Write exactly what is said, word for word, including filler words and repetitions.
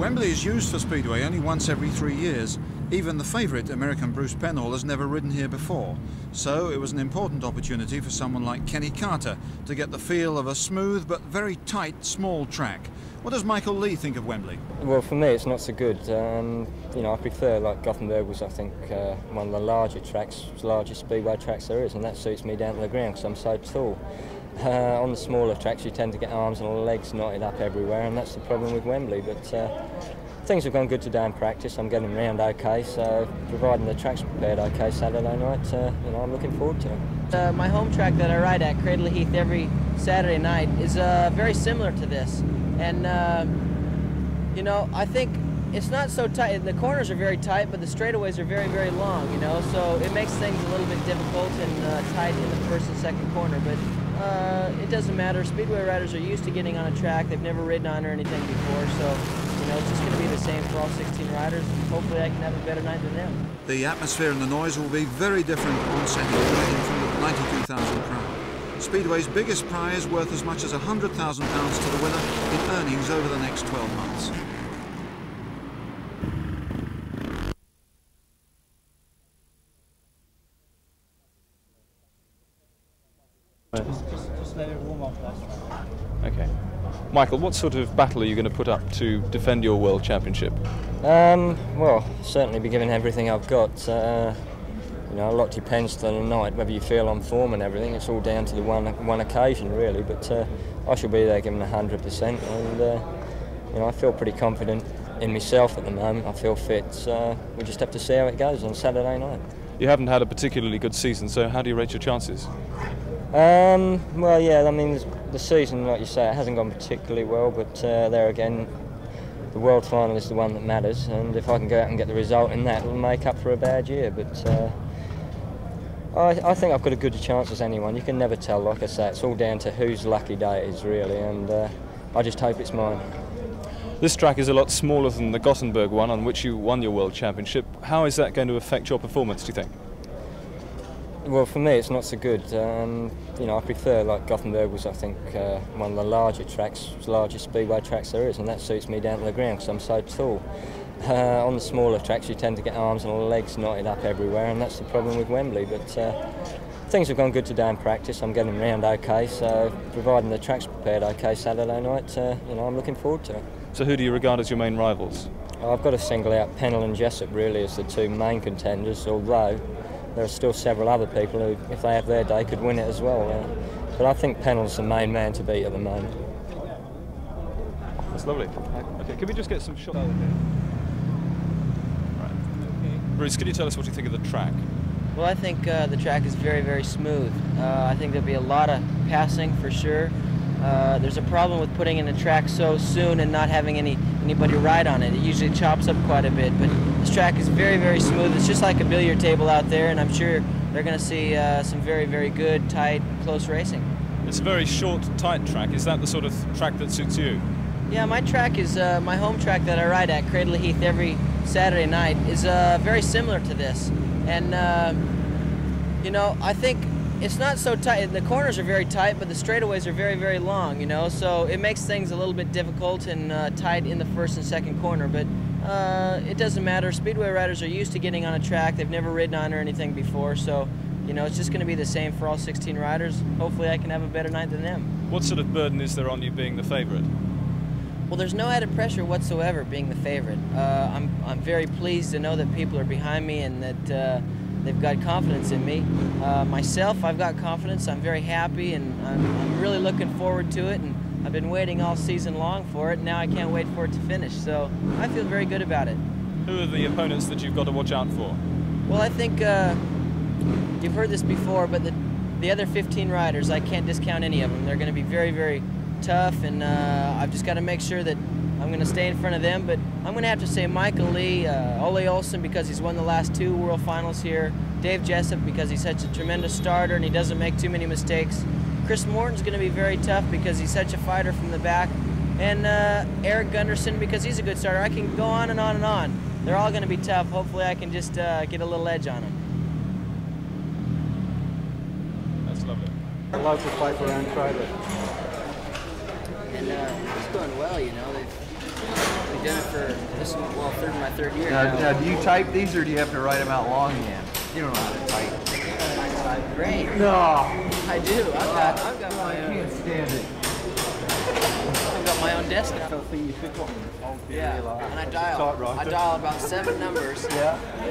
Wembley is used for speedway only once every three years. Even the favourite, American Bruce Penhall, has never ridden here before, so it was an important opportunity for someone like Kenny Carter to get the feel of a smooth but very tight, small track. What does Michael Lee think of Wembley? Well, for me, it's not so good. Um, you know, I prefer, like, Gothenburg was, I think, uh, one of the larger tracks, largest speedway tracks there is, and that suits me down to the ground because I'm so tall. Uh, on the smaller tracks, you tend to get arms and legs knotted up everywhere, and that's the problem with Wembley. But uh, things have gone good today in practice. I'm getting around OK, so providing the track's prepared OK Saturday night, uh, you know, I'm looking forward to it. Uh, my home track that I ride at, Cradley Heath, every Saturday night is uh, very similar to this. And, uh, you know, I think it's not so tight. The corners are very tight, but the straightaways are very, very long, you know, so it makes things a little bit difficult and uh, tight in the first and second corner, but uh, it doesn't matter. Speedway riders are used to getting on a track they've never ridden on or anything before, so, you know, it's just going to be the same for all sixteen riders, and hopefully I can have a better night than them. The atmosphere and the noise will be very different on Saturday night from the ninety-two thousand crowd. Speedway's biggest prize, worth as much as one hundred thousand pounds to the winner in earnings over the next twelve months. Just, just let it warm up last time. Okay. Michael, what sort of battle are you going to put up to defend your World Championship? Um, well, certainly be giving everything I've got. Uh, You know, a lot depends on the night, whether you feel on form and everything. It's all down to the one one occasion, really. But uh, I shall be there giving one hundred percent, and uh, you know, I feel pretty confident in myself at the moment. I feel fit. So we just have to see how it goes on Saturday night. You haven't had a particularly good season, so how do you rate your chances? Um, well, yeah, I mean, the season, like you say, it hasn't gone particularly well, but uh, there again, the world final is the one that matters, and if I can go out and get the result in that, it'll make up for a bad year. But uh, I, I think I've got as good a chance as anyone. You can never tell, like I say, it's all down to whose lucky day it is, really, and uh, I just hope it's mine. This track is a lot smaller than the Gothenburg one on which you won your World Championship. How is that going to affect your performance, do you think? Well, for me, it's not so good. Um, you know, I prefer, like, Gothenburg was, I think, uh, one of the larger tracks, largest speedway tracks there is, and that suits me down to the ground because I'm so tall. Uh, on the smaller tracks, you tend to get arms and legs knotted up everywhere, and that's the problem with Wembley. But uh, things have gone good today in practice. I'm getting around OK, so providing the track's prepared OK Saturday night, uh, you know, I'm looking forward to it. So who do you regard as your main rivals? I've got to single out Penhall and Jessup, really, as the two main contenders, although there are still several other people who, if they have their day, could win it as well. Uh, but I think Penhall's the main man to beat at the moment. That's lovely. OK, can we just get some shots? Bruce, could you tell us what you think of the track? Well, I think uh, the track is very, very smooth. Uh, I think there'll be a lot of passing for sure. Uh, there's a problem with putting in a track so soon and not having any anybody ride on it. It usually chops up quite a bit, but this track is very, very smooth. It's just like a billiard table out there, and I'm sure they're going to see uh, some very, very good, tight, close racing. It's a very short, tight track. Is that the sort of track that suits you? Yeah, my track is, uh, my home track that I ride at, Cradley Heath, every Saturday night is uh, very similar to this. And, uh, you know, I think it's not so tight. The corners are very tight, but the straightaways are very, very long, you know, so it makes things a little bit difficult and uh, tight in the first and second corner, but uh, it doesn't matter. Speedway riders are used to getting on a track they've never ridden on or anything before, so, you know, it's just going to be the same for all sixteen riders. Hopefully I can have a better night than them. What sort of burden is there on you being the favourite? Well, there's no added pressure whatsoever being the favorite. Uh, I'm, I'm very pleased to know that people are behind me and that uh, they've got confidence in me. Uh, myself, I've got confidence. I'm very happy, and I'm, I'm really looking forward to it. And I've been waiting all season long for it. Now I can't wait for it to finish. So I feel very good about it. Who are the opponents that you've got to watch out for? Well, I think uh, you've heard this before, but the, the other fifteen riders, I can't discount any of them. They're going to be very, very tough, and uh, I've just got to make sure that I'm going to stay in front of them, but I'm going to have to say Michael Lee, uh, Ole Olsen, because he's won the last two World Finals here, Dave Jessup, because he's such a tremendous starter and he doesn't make too many mistakes. Chris Morton's going to be very tough because he's such a fighter from the back, and uh, Eric Gunderson, because he's a good starter. I can go on and on and on. They're all going to be tough. Hopefully I can just uh, get a little edge on them. That's lovely. A lot of fight around Cradley. And uh, it's going well, you know. They've I've done it for this one, well, third my third year. Now, now, do you type these or do you have to write them out longhand? You don't know how to type. I type great. No. I do. I've got, I've got my own. I can't stand it. I've got my own desk now. Yeah. And I dial. I dial about seven numbers. Yeah.